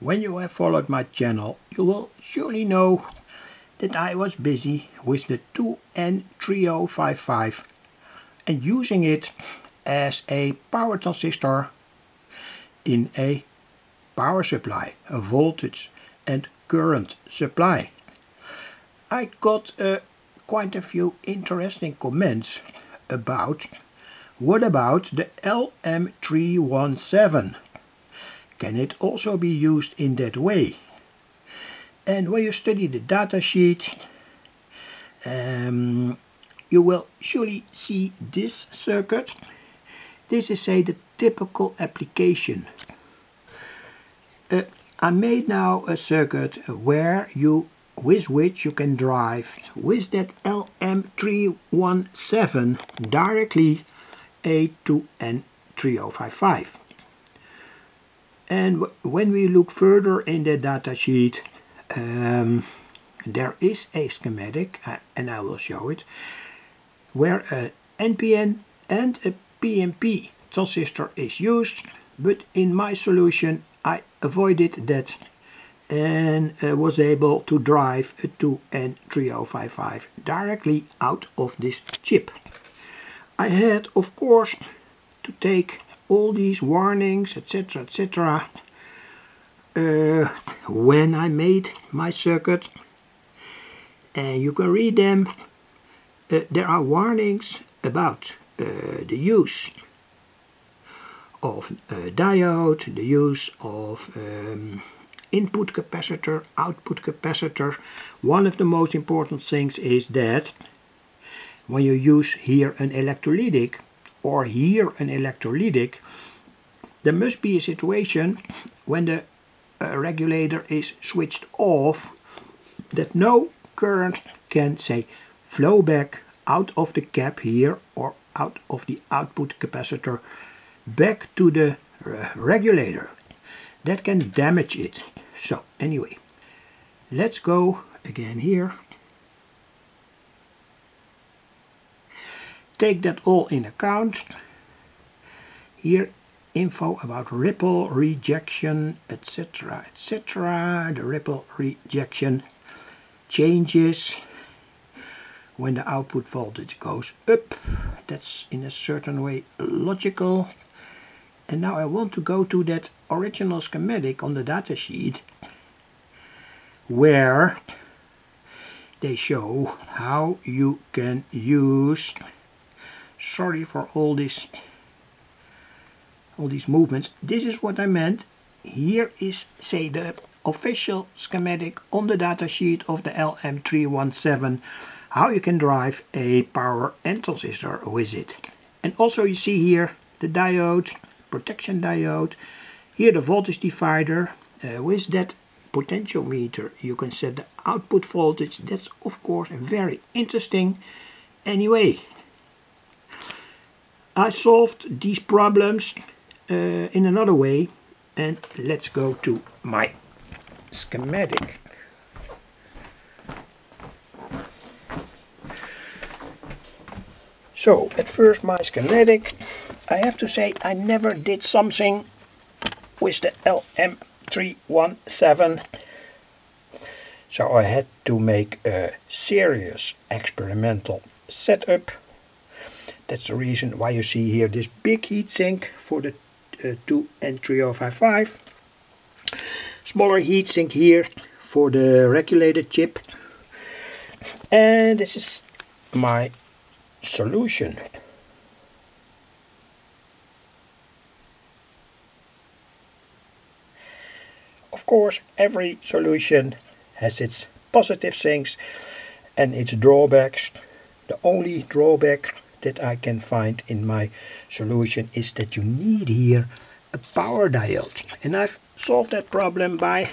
When you have followed my channel, you will surely know that I was busy with the 2N3055 and using it as a power transistor in a power supply, a voltage and current supply. I got quite a few interesting comments about, what about the LM317? Can it also be used in that way? And when you study the datasheet, you will surely see this circuit. This is, say, the typical application. I made now a circuit where you, with which you can drive with that LM317 directly a 2N3055. And when we look further in the datasheet, there is a schematic, and I will show it, where an NPN and a PNP transistor is used, but in my solution I avoided that and was able to drive a 2N3055 directly out of this chip. I had, of course, to take all these warnings, etc., etc., when I made my circuit, and you can read them. There are warnings about the use of diode, the use of input capacitor, output capacitor. One of the most important things is that when you use here an electrolytic or here an electrolytic, there must be a situation when the regulator is switched off that no current can, say, flow back out of the cap here or out of the output capacitor back to the regulator. That can damage it. So anyway, let's go again here. Take that all in account. Here, info about ripple rejection, etc., etc. The ripple rejection changes when the output voltage goes up. That's in a certain way logical. And now I want to go to that original schematic on the datasheet where they show how you can use, sorry for all these movements. This is what I meant. Here is, say, the official schematic on the datasheet of the LM317, how you can drive a power and transistor with it. And also you see here the diode, protection diode, here the voltage divider. With that potentiometer you can set the output voltage. That's of course very interesting. Anyway, I solved these problems in another way, and let's go to my schematic. So at first my schematic, I have to say I never did something with the LM317, so I had to make a serious experimental setup. That's the reason why you see here this big heatsink for the 2N3055. Smaller heatsink here for the regulator chip. And this is my solution. Of course, every solution has its positive things and its drawbacks. The only drawback that I can find in my solution is that you need here a power diode, and I've solved that problem by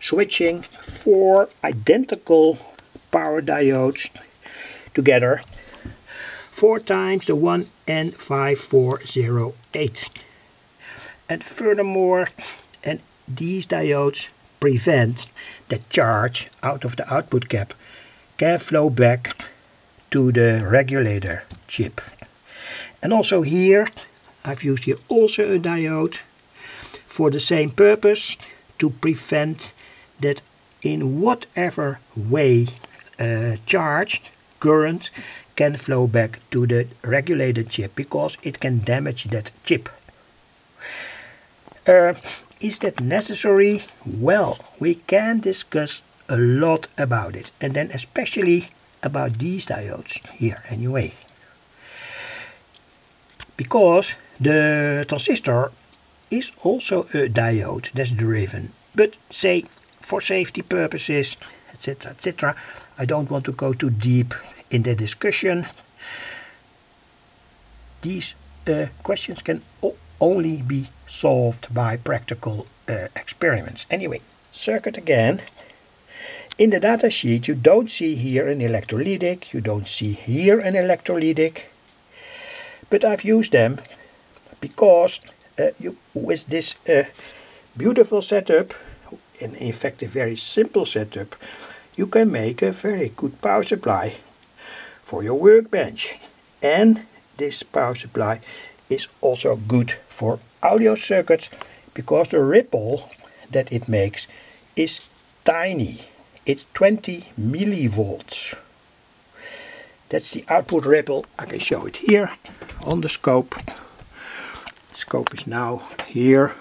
switching 4 identical power diodes together, 4 times the 1N5408, and furthermore, and these diodes prevent the charge out of the output cap can flow back to the regulator chip. And also here I've used here also a diode for the same purpose to prevent that in whatever way charged current can flow back to the regulated chip, because it can damage that chip. Is that necessary? Well, we can discuss a lot about it, and then especially about these diodes here anyway. Because the transistor is also a diode that's driven, but say for safety purposes, etc., etc., I don't want to go too deep in the discussion. These questions can only be solved by practical experiments. Anyway, circuit again. In the datasheet you don't see here an electrolytic, you don't see here an electrolytic, but I've used them because with this beautiful setup, and in fact a very simple setup, you can make a very good power supply for your workbench. And this power supply is also good for audio circuits, because the ripple that it makes is tiny. It's 20 millivolts. That's the output ripple. I can show it here on the scope. The scope is now here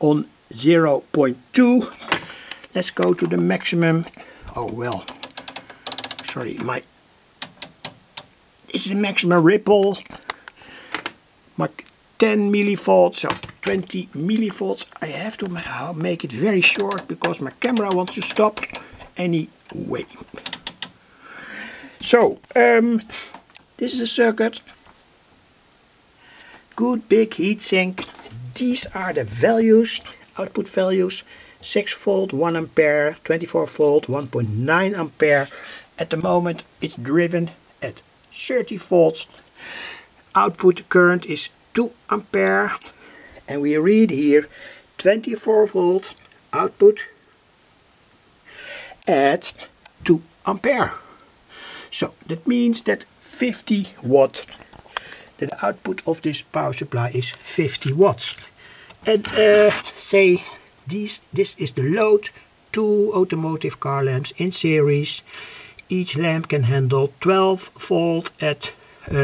on 0.2. Let's go to the maximum. Oh well, sorry, this is the maximum ripple. My 10 millivolts, so 20 millivolts. I have to make it very short because my camera wants to stop anyway. So, this is a circuit. Good big heatsink. These are the values, output values. 6 volt, 1 ampere, 24 volt, 1.9 ampere. At the moment it's driven at 30 volts. Output current is 2 ampere. And we read here 24 volt output at 2 ampere. So that means that 50 watt, that the output of this power supply is 50 watts. And say this is the load, 2 automotive car lamps in series. Each lamp can handle 12 volt at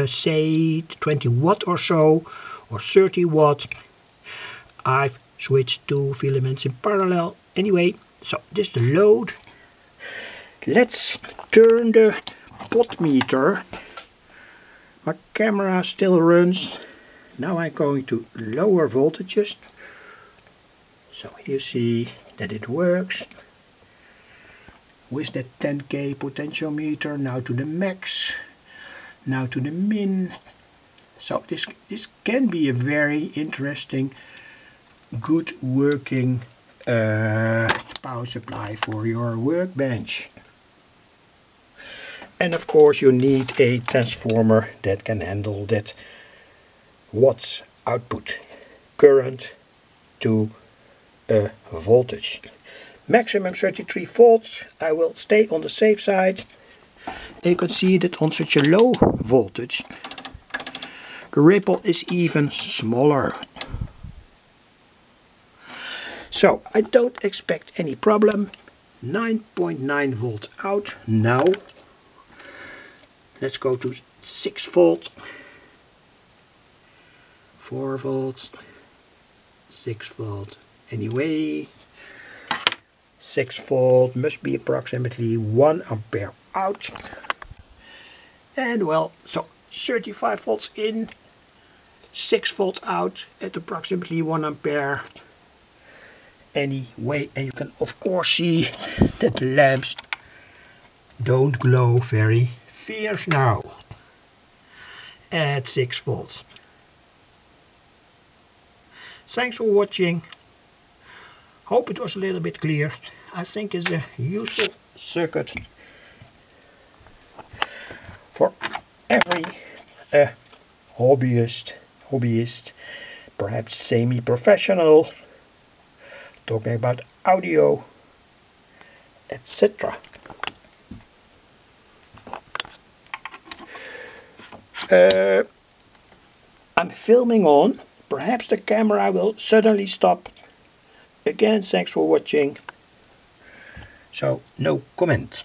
say 20 watt or so, or 30 watt. I've switched two filaments in parallel. Anyway, so this is the load. Let's turn the pot meter. My camera still runs. Now I'm going to lower voltages. So you see that it works with that 10k potentiometer, now to the max, now to the min. So this can be a very interesting, good working power supply for your workbench. And of course you need a transformer that can handle that watts output, current to voltage. Maximum 33 volts, I will stay on the safe side. You can see that on such a low voltage the ripple is even smaller. So I don't expect any problem. 9.9 volts out now. Let's go to 6 volts, 4 volts, 6 volt. Anyway, 6 volt must be approximately 1 ampere out. And well, so 35 volts in, 6 volt out at approximately 1 ampere. Anyway, and you can of course see that the lamps don't glow very fierce now at 6 volts. Thanks for watching. Hope it was a little bit clear. I think it's a useful circuit for every hobbyist, perhaps semi-professional, talking about audio, etc. I'm filming on. Perhaps the camera will suddenly stop. Again, thanks for watching. So, no comment.